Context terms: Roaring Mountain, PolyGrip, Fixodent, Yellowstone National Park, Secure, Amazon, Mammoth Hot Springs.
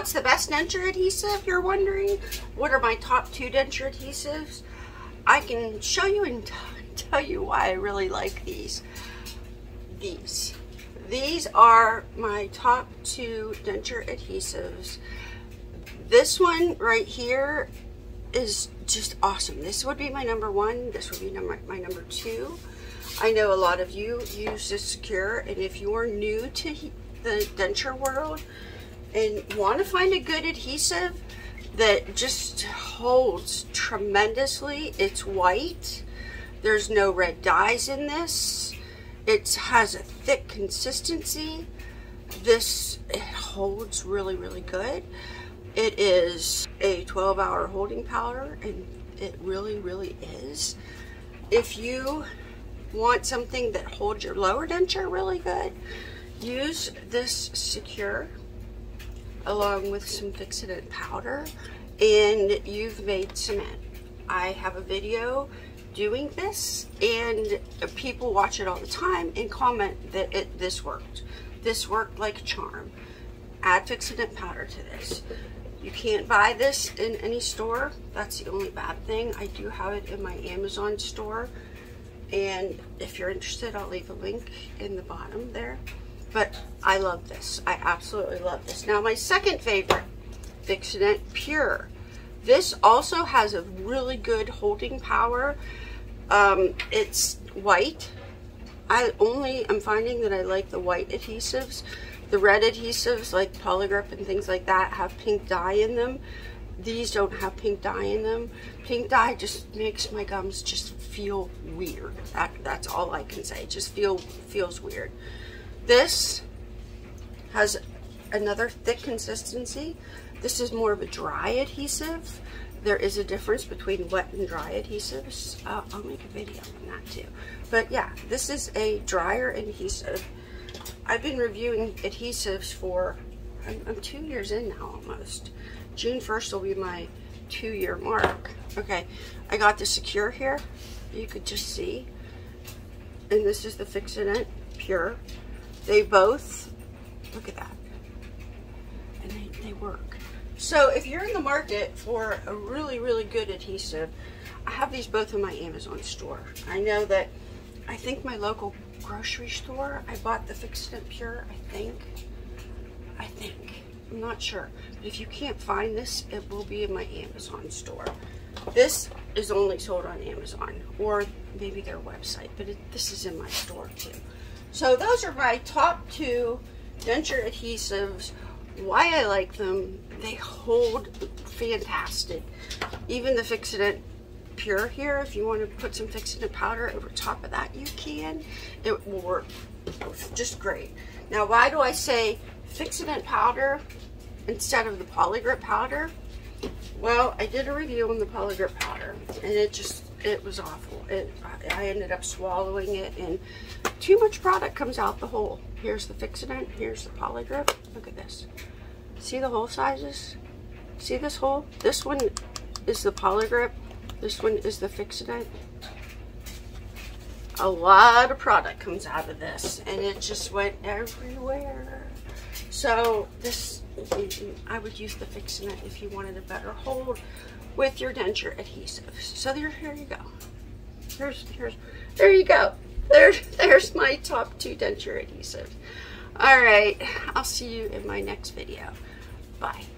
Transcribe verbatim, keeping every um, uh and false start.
What's the best denture adhesive, you're wondering? What are my top two denture adhesives? I can show you and t tell you why I really like these. These. These are my top two denture adhesives. This one right here is just awesome. This would be my number one. This would be number, my number two. I know a lot of you use this Secure, and if you're new to the denture world and want to find a good adhesive that just holds tremendously, it's white. There's no red dyes in this. It has a thick consistency. This, it holds really, really good. It is a twelve hour holding powder, and it really, really is. If you want something that holds your lower denture really good, use this Secure along with some Fixodent powder, and you've made cement. I have a video doing this, and people watch it all the time and comment that it this worked. This worked like a charm. Add Fixodent powder to this. You can't buy this in any store. That's the only bad thing. I do have it in my Amazon store. And if you're interested, I'll leave a link in the bottom there. But I love this. I absolutely love this. Now, my second favorite, Fixodent Pure. This also has a really good holding power. Um, it's white. I only am finding that I like the white adhesives. The red adhesives like PolyGrip and things like that have pink dye in them. These don't have pink dye in them. Pink dye just makes my gums just feel weird. That, that's all I can say. It just feel, feels weird. This has another thick consistency. This is more of a dry adhesive. There is a difference between wet and dry adhesives. Uh, I'll make a video on that too. But yeah, this is a drier adhesive. I've been reviewing adhesives for, I'm, I'm two years in now almost. June first will be my two year mark. Okay, I got the Secure here. You could just see. And this is the Fixodent Pure. They both, look at that. And they, they work. So if you're in the market for a really, really good adhesive, I have these both in my Amazon store. I know that, I think my local grocery store, I bought the Fixodent Pure, I think. I think. I'm not sure. But if you can't find this, it will be in my Amazon store. This is only sold on Amazon, or maybe their website, but it, this is in my store too. So those are my top two denture adhesives, why I like them. They hold fantastic. Even the Fixodent Pure here, if you want to put some Fixodent powder over top of that, you can. It will work just great. Now, why do I say Fixodent powder instead of the PolyGrip powder? Well, I did a review on the PolyGrip powder, and it just, it was awful. It, I ended up swallowing it, and too much product comes out the hole. Here's the Fixodent, here's the PolyGrip. Look at this. See the hole sizes? See this hole? This one is the PolyGrip. This one is the Fixodent. A lot of product comes out of this, and it just went everywhere. So this, I would use the Fixodent if you wanted a better hold with your denture adhesives. So there, here you go. Here's, here's, there you go. There, there's my top two denture adhesives. All right, I'll see you in my next video. Bye.